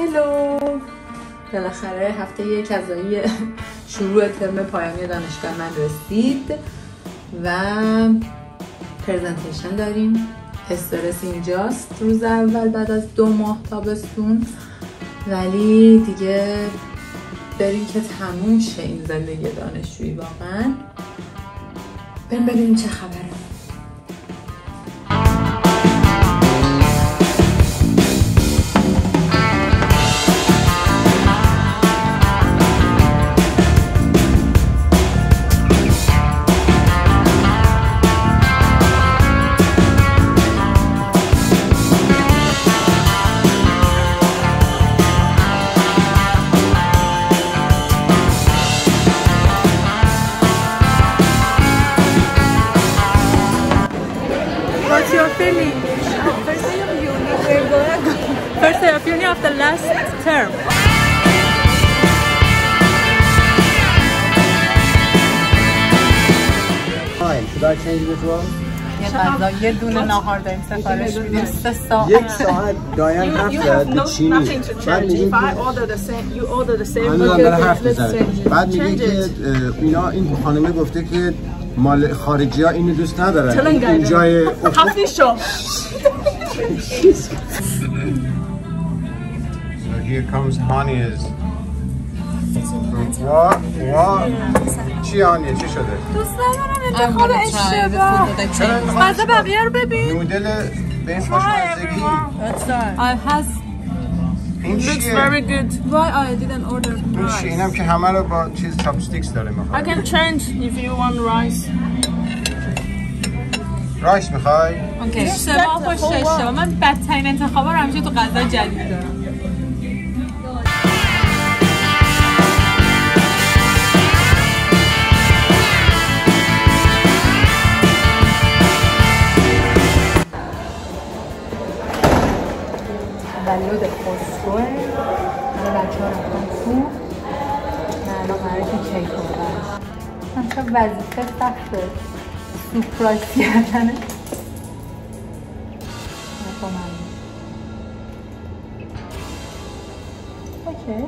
هلو، بالاخره هفته قضایی شروع ترم پایانی دانشگاه من رسید و پرزنتیشن داریم. استرس اینجاست روز اول بعد از 2 ماه تابستون، ولی دیگه بریم که تموم شه این زندگی دانشجویی. واقعا بریم ببینیم چه خبره. What's your feeling? First day of uni, we're gonna go. First day of uni of the last term. Fine. Should I change this one? You have nothing to change. If I order the same, you order the same. Let's change it. مال خارجی ها اینو دوست ندارن. این جای خفنی شو. So here comes Hania's. چی هانیه؟ چی شده؟ دوست ندارم انتخاب اشتباه. مزه بقیه رو ببین. نودل به این خوشمزگی. It looks very good. Why I didn't order rice? اینم که همه رو با چیز chopsticks داره میخواد. I can change if you want rice. Rice میخوای؟ Okay. شما خوش شما. من بدترین انتخابا رو همیشه تو غذا جدید دارم. بلود خسروه من بچه ها رفتم تو من الان قراره که کیک رو برم همچنان وظیفه سخته سورپرایز کردنه با من اوکی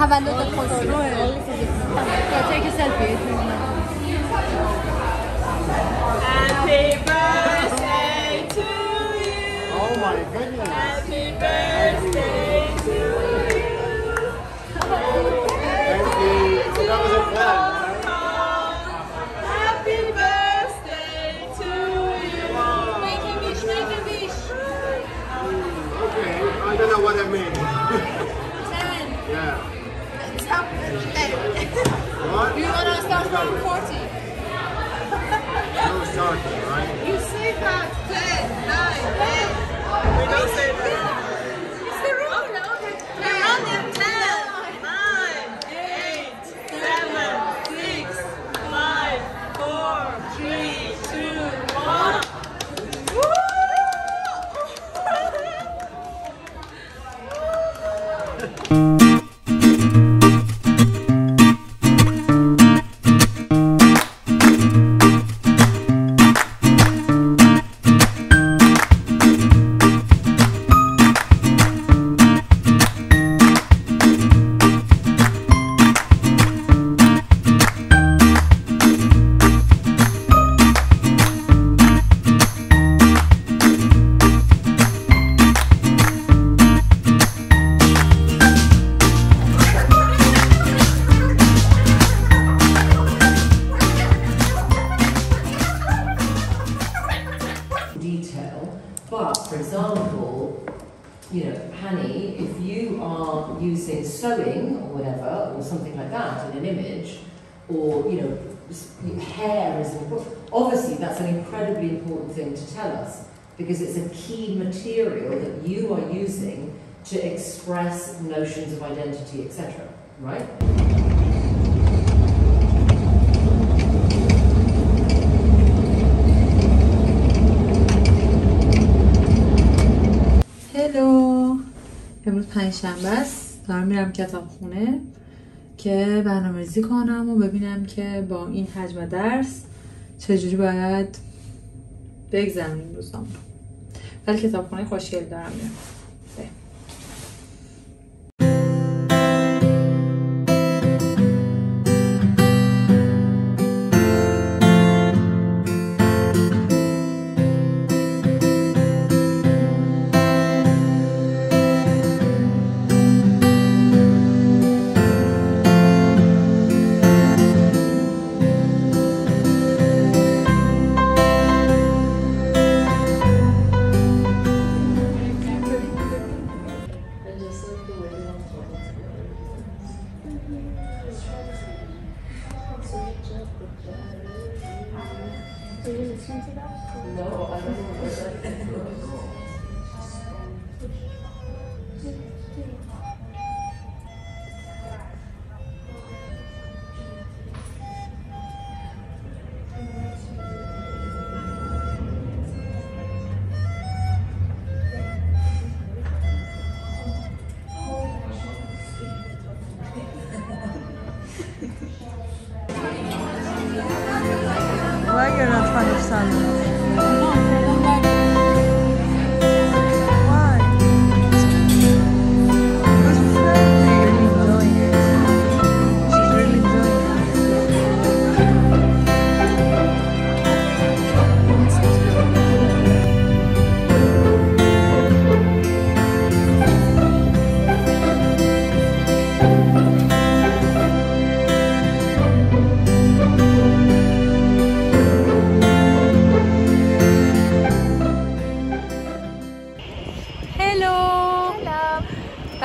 Have a look at the photo. Take a selfie. Happy birthday to you. Oh my goodness. Happy birthday to you. Thank you. That was a plan. You want to start from 40? No starting, right? You say that 10, 9, 8. We don't say that. It's the rule. Okay. We're on the 10, 9, 8, 7, 6, 5, 4, 3, 2, 1. Hanny, if you are using sewing or whatever, or something like that in an image, or, you know, hair is important, obviously that's an incredibly important thing to tell us, because it's a key material that you are using to express notions of identity, etc., right? هلو، امروز پنجشنبه است. دارم میرم کتابخونه که برنامه‌ریزی کنم و ببینم که با این حجم درس چجوری باید بگذرونیم روزامو. ولی کتابخونه خوشگل دارم میرم.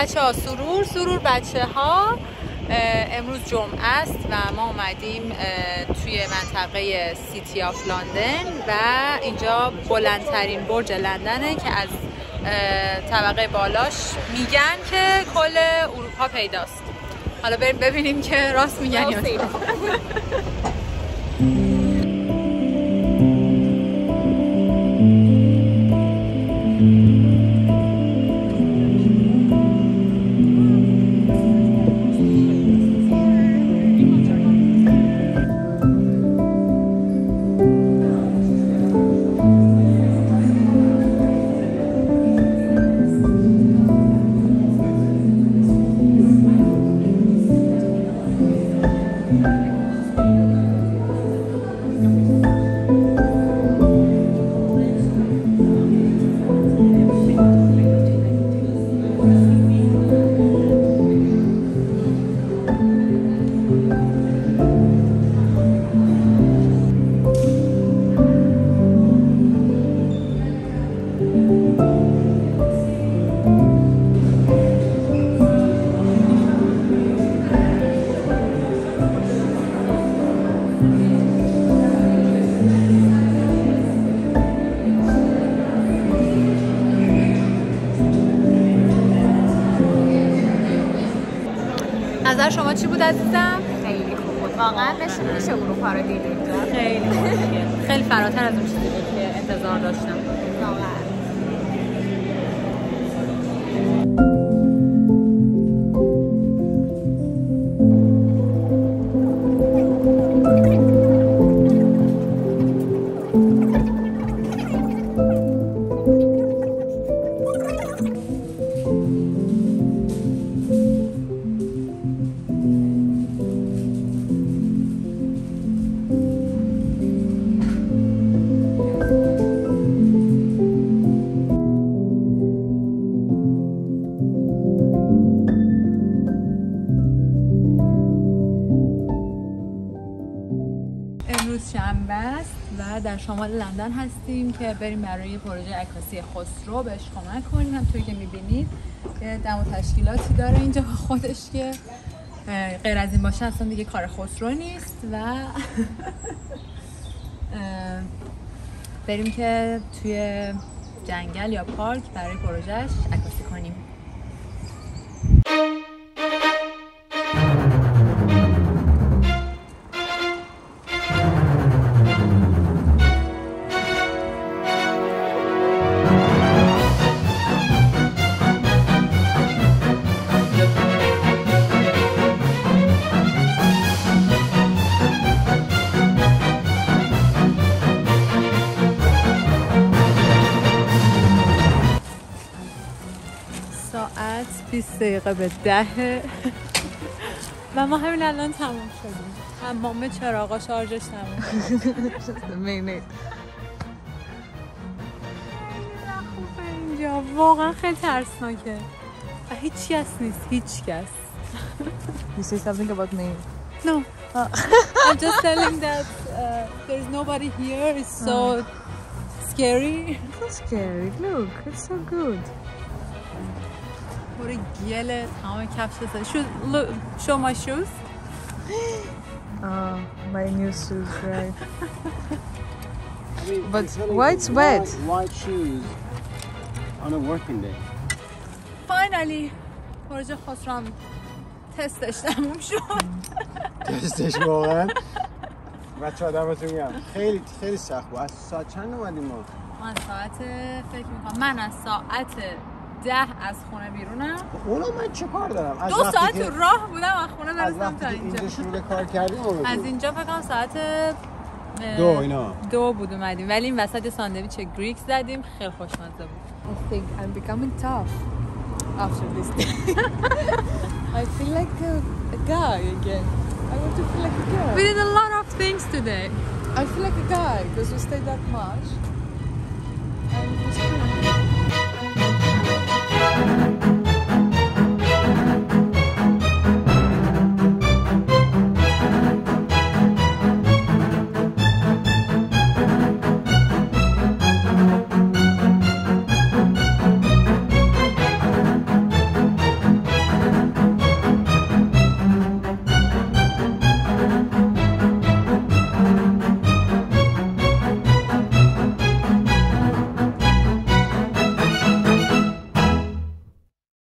بچه‌ها سرور بچه ها امروز جمعه است و ما اومدیم توی منطقه سیتی آف لندن و اینجا بلندترین برج لندنه که از طبقه بالاش میگن که کل اروپا پیداست. حالا بریم ببینیم که راست میگن یا نه. نظر شما چی بود عزیزم؟ خیلی خوب بود. واقعا میشه اروپا رو دیدیم. خیلی خیلی فراتر از اون چیزی که انتظار داشتم. واقعا. در شمال لندن هستیم که بریم برای پروژه عکاسی خسرو بهش کمک کنیم. همونطور که می‌بینید دم و تشکیلاتی داره اینجا خودش که غیر از این باشه اصلا دیگه کار خسرو نیست و بریم که توی جنگل یا پارک برای پروژهش عکاسی کنیم. ساعت 20 دقیقه به 10 و ما همین الان تمام شدیم. حمام چراغا شارژش تمام. مینه. خوبه اینجا. واقعا خیلی ترسناکه. و هیچ کس نیست. هیچ کس. You say something about me? No. I'm just telling that there's nobody here. It's so scary. It's not scary. Look, it's so good. پر گل تمام کفشت show my shoes my new shoes right but why it's wet white shoes on a working day finally پروژه خسرم تستش تموم شد تستش واقعا بچه آدمتون میام خیلی خیلی سخت بود از ساعت چند اومدیم ما؟ من ساعت فکر میکنم من از ساعت 10 از خونه بیرونم اونو من چه کار دارم؟ 2 ساعت تو راه بودم از خونه برسم تا اینجا از وقتی اینجا کار کردیم از اینجا فکرم ساعت 2 بود اومدیم ولی این وسط ساندویچ گریک زدیم خیلی خوشمزه بود I think I'm becoming tough after this day I feel like a guy again I want to feel like a girl We did a lot of things today I feel like a guy because we stayed that much